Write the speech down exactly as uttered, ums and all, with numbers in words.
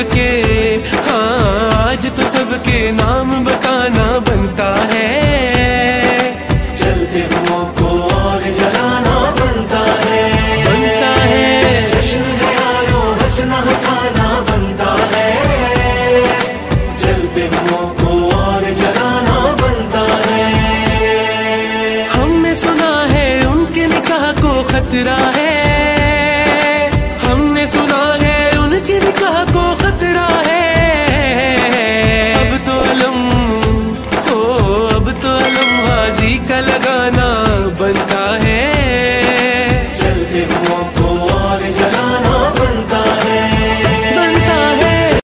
सबके, हाँ आज तो सबके नाम बताना बनता है। जलते हुओं को और जलाना बनता है, बनता है। जश्न है यारो हंसना हंसाना बनता है। जलते हुओं को और जलाना बनता है। हमने सुना है उनके निकाह को खतरा है, हमने सुना है उनके निकाह को खतरा है। अब तो अलम हो, अब तो अलम हाजी का लगाना बनता है।